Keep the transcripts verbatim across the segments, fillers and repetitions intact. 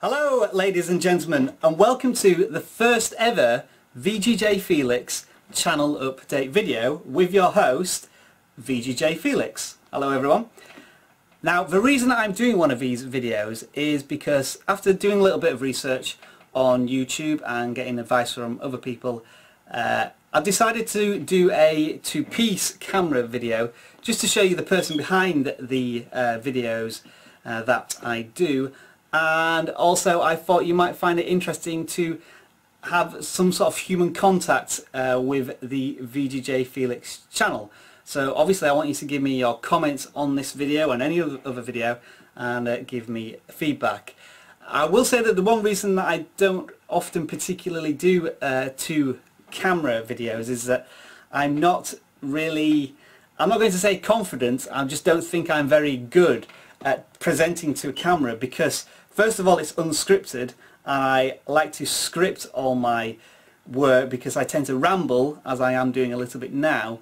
Hello ladies and gentlemen, and welcome to the first ever V G J Felix channel update video with your host V G J Felix. Hello everyone. Now the reason I'm doing one of these videos is because after doing a little bit of research on YouTube and getting advice from other people, uh, I've decided to do a two-piece camera video just to show you the person behind the uh, videos uh, that I do. And also I thought you might find it interesting to have some sort of human contact uh, with the V G J Felix channel. So obviously I want you to give me your comments on this video and any other video, and uh, give me feedback. I will say that the one reason that I don't often particularly do uh, two camera videos is that I'm not really, I'm not going to say confident, I just don't think I'm very good at presenting to a camera, because first of all it's unscripted, and I like to script all my work because I tend to ramble, as I am doing a little bit now,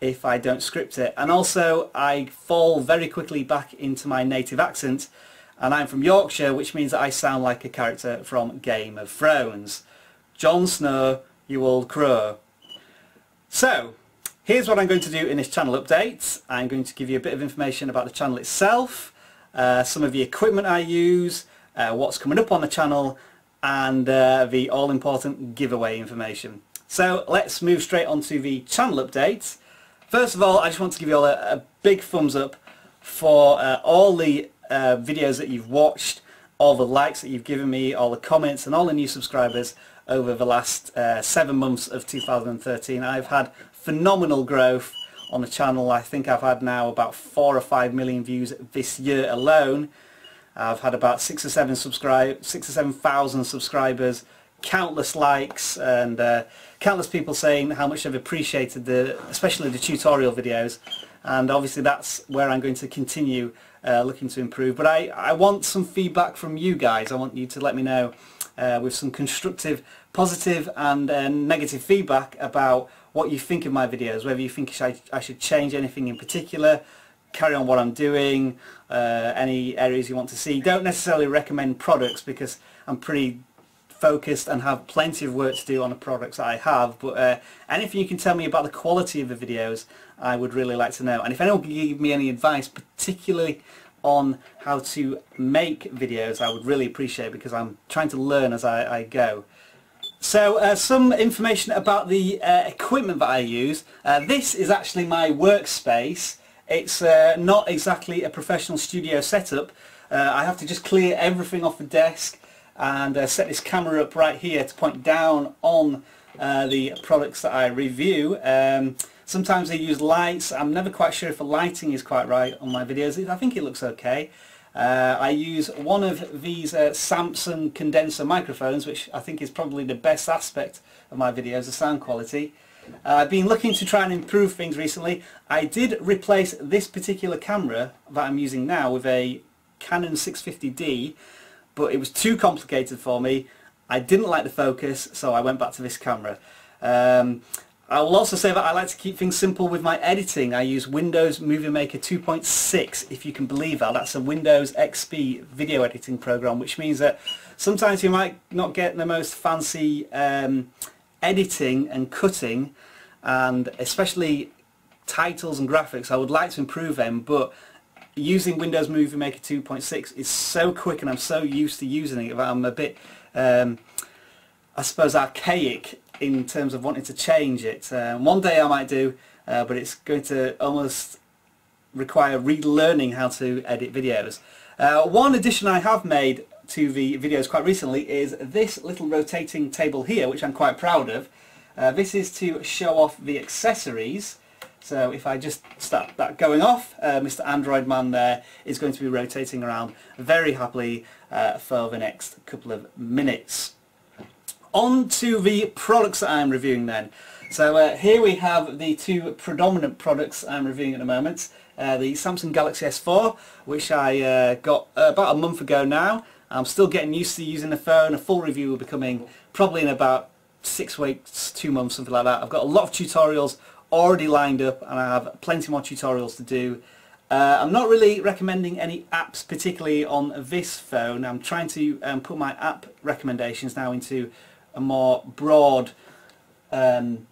if I don't script it. And also I fall very quickly back into my native accent, and I'm from Yorkshire, which means that I sound like a character from Game of Thrones. Jon Snow, you old crow. So here's what I'm going to do in this channel update. I'm going to give you a bit of information about the channel itself, uh, some of the equipment I use, uh, what's coming up on the channel, and uh, the all-important giveaway information. So let's move straight on to the channel update. First of all, I just want to give you all a, a big thumbs up for uh, all the uh, videos that you've watched, all the likes that you've given me, all the comments, and all the new subscribers over the last uh, seven months of two thousand thirteen. I've had phenomenal growth on the channel. I think I've had now about four or five million views this year alone. I've had about six or seven subscribe, six or seven thousand subscribers, countless likes, and uh, countless people saying how much they've appreciated the, especially the tutorial videos. And obviously that's where I'm going to continue uh, looking to improve. But I, I want some feedback from you guys. I want you to let me know uh, with some constructive, positive, and uh, negative feedback about what you think of my videos, whether you think I should change anything in particular, carry on what I'm doing, uh, any areas you want to see. Don't necessarily recommend products, because I'm pretty focused and have plenty of work to do on the products I have, but uh, anything you can tell me about the quality of the videos, I would really like to know. And if anyone can give me any advice, particularly on how to make videos, I would really appreciate it, because I'm trying to learn as I, I go. So uh, some information about the uh, equipment that I use. Uh, this is actually my workspace. It's uh, not exactly a professional studio setup. Uh, I have to just clear everything off the desk and uh, set this camera up right here to point down on uh, the products that I review. Um, sometimes I use lights. I'm never quite sure if the lighting is quite right on my videos. I think it looks okay. Uh, I use one of these uh, Samsung condenser microphones, which I think is probably the best aspect of my videos, the sound quality. Uh, I've been looking to try and improve things recently. I did replace this particular camera that I'm using now with a Canon six fifty D, but it was too complicated for me. I didn't like the focus, so I went back to this camera. Um, I will also say that I like to keep things simple with my editing. I use Windows Movie Maker two point six, if you can believe that. That's a Windows X P video editing program, which means that sometimes you might not get the most fancy um, editing and cutting, and especially titles and graphics. I would like to improve them, but using Windows Movie Maker two point six is so quick, and I'm so used to using it that I'm a bit, um, I suppose, archaic in terms of wanting to change it. Uh, one day I might do, uh, but it's going to almost require relearning how to edit videos. Uh, one addition I have made to the videos quite recently is this little rotating table here, which I'm quite proud of. Uh, this is to show off the accessories. So if I just start that going off, uh, Mister Android Man there is going to be rotating around very happily uh, for the next couple of minutes. On to the products that I'm reviewing then. So uh, here we have the two predominant products I'm reviewing at the moment. Uh, the Samsung Galaxy S four, which I uh, got about a month ago now. I'm still getting used to using the phone. A full review will be coming probably in about six weeks, two months, something like that. I've got a lot of tutorials already lined up, and I have plenty more tutorials to do. Uh, I'm not really recommending any apps particularly on this phone. I'm trying to um, put my app recommendations now into a more broad um,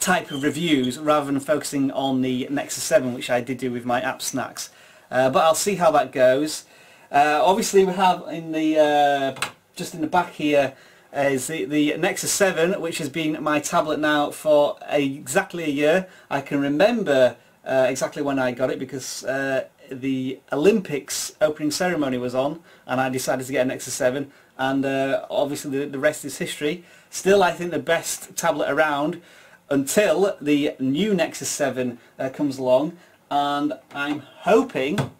type of reviews rather than focusing on the Nexus seven, which I did do with my app snacks. Uh, but I'll see how that goes. Uh, obviously we have in the uh, just in the back here is the, the Nexus seven, which has been my tablet now for a, exactly a year. I can remember uh, exactly when I got it because uh, the Olympics opening ceremony was on and I decided to get a Nexus seven, and uh, obviously the, the rest is history. Still, I think the best tablet around until the new Nexus seven uh, comes along, and I'm hoping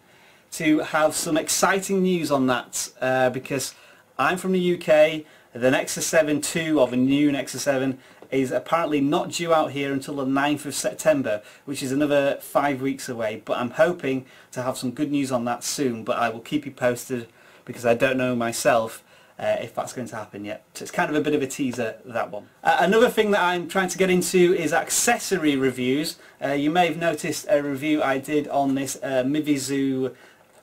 to have some exciting news on that uh, because I'm from the U K. The Nexus seven two, or the new Nexus seven, is apparently not due out here until the ninth of September, which is another five weeks away, but I'm hoping to have some good news on that soon. But I will keep you posted because I don't know myself uh, if that's going to happen yet. So it's kind of a bit of a teaser, that one. Uh, another thing that I'm trying to get into is accessory reviews. Uh, you may have noticed a review I did on this uh, Mivizu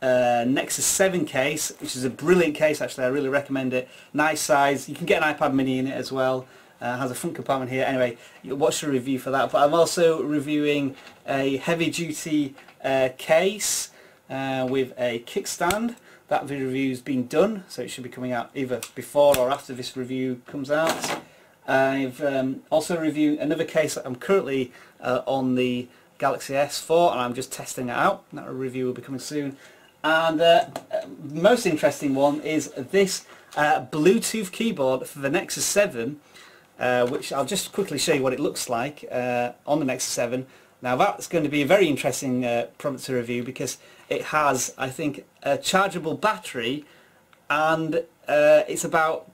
Uh, Nexus seven case, which is a brilliant case actually. I really recommend it. Nice size. You can get an iPad mini in it as well. Uh, has a front compartment here. Anyway, you'll watch the review for that. But I'm also reviewing a heavy duty uh, case uh, with a kickstand. That review's been done, so it should be coming out either before or after this review comes out. I've um, also reviewed another case that I'm currently uh, on the Galaxy S four, and I'm just testing it out. That review will be coming soon. And uh, most interesting one is this uh, Bluetooth keyboard for the Nexus seven, uh, which I'll just quickly show you what it looks like uh, on the Nexus seven. Now that's going to be a very interesting uh, product to review because it has, I think, a chargeable battery, and uh, it's about,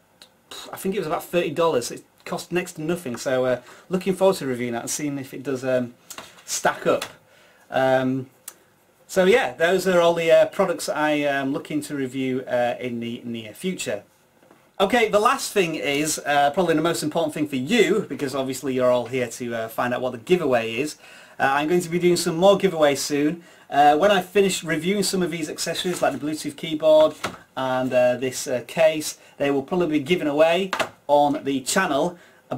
I think it was about thirty dollars. It cost next to nothing, so uh, looking forward to reviewing that and seeing if it does um, stack up. Um, So yeah, those are all the uh, products I am looking to review uh, in the near future. Okay, the last thing is uh, probably the most important thing for you, because obviously you're all here to uh, find out what the giveaway is. Uh, I'm going to be doing some more giveaways soon. Uh, when I finish reviewing some of these accessories, like the Bluetooth keyboard and uh, this uh, case, they will probably be given away on the channel.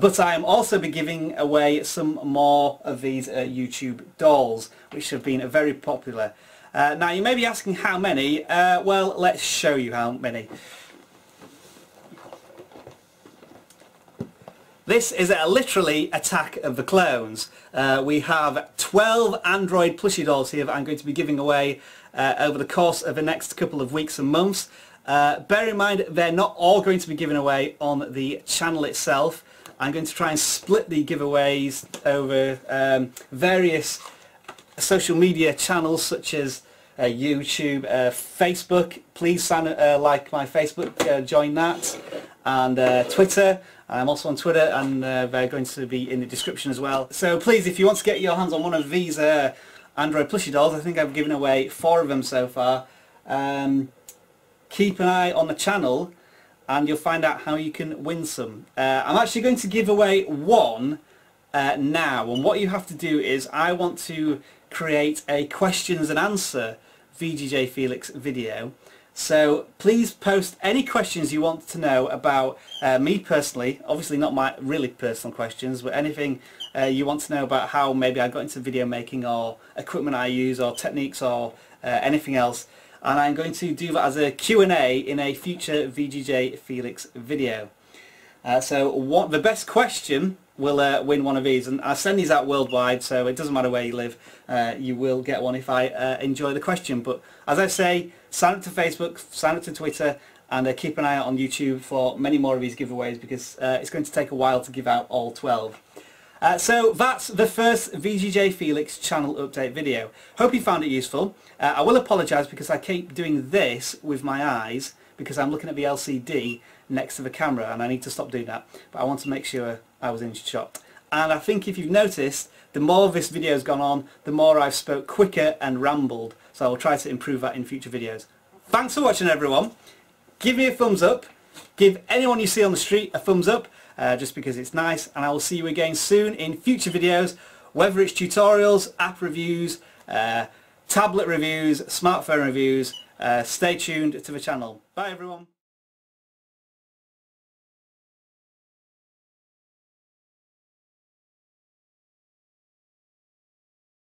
But I am also be giving away some more of these uh, YouTube dolls, which have been very popular. Uh, now you may be asking how many. Uh, well, let's show you how many. This is a, literally Attack of the Clones. Uh, we have twelve Android plushie dolls here that I'm going to be giving away uh, over the course of the next couple of weeks and months. Uh, bear in mind, they're not all going to be given away on the channel itself. I'm going to try and split the giveaways over um, various social media channels such as uh, YouTube, uh, Facebook. Please sign, uh, like my Facebook, uh, join that, and uh, Twitter. I'm also on Twitter, and uh, they're going to be in the description as well. So please, if you want to get your hands on one of these uh, Android plushie dolls, I think I've given away four of them so far. Um, keep an eye on the channel, and you'll find out how you can win some. Uh, I'm actually going to give away one uh, now, and what you have to do is I want to create a questions and answer V G J Felix video. So please post any questions you want to know about uh, me personally, obviously not my really personal questions, but anything uh, you want to know about how maybe I got into video making, or equipment I use, or techniques, or uh, anything else. And I'm going to do that as a Q and A in a future V G J Felix video. Uh, so what the best question will uh, win one of these, and I send these out worldwide, so it doesn't matter where you live, uh, you will get one if I uh, enjoy the question. But as I say, sign up to Facebook, sign up to Twitter, and uh, keep an eye out on YouTube for many more of these giveaways, because uh, it's going to take a while to give out all twelve. Uh, so that's the first V G J Felix channel update video. Hope you found it useful. Uh, I will apologise because I keep doing this with my eyes because I'm looking at the L C D next to the camera, and I need to stop doing that. But I want to make sure I was in shot. And I think if you've noticed, the more this video's gone on, the more I've spoke quicker and rambled. So I will try to improve that in future videos. Thanks for watching, everyone. Give me a thumbs up. Give anyone you see on the street a thumbs up. Uh, just because it's nice, and I will see you again soon in future videos, whether it's tutorials, app reviews, uh, tablet reviews, smartphone reviews. Uh, stay tuned to the channel. Bye everyone.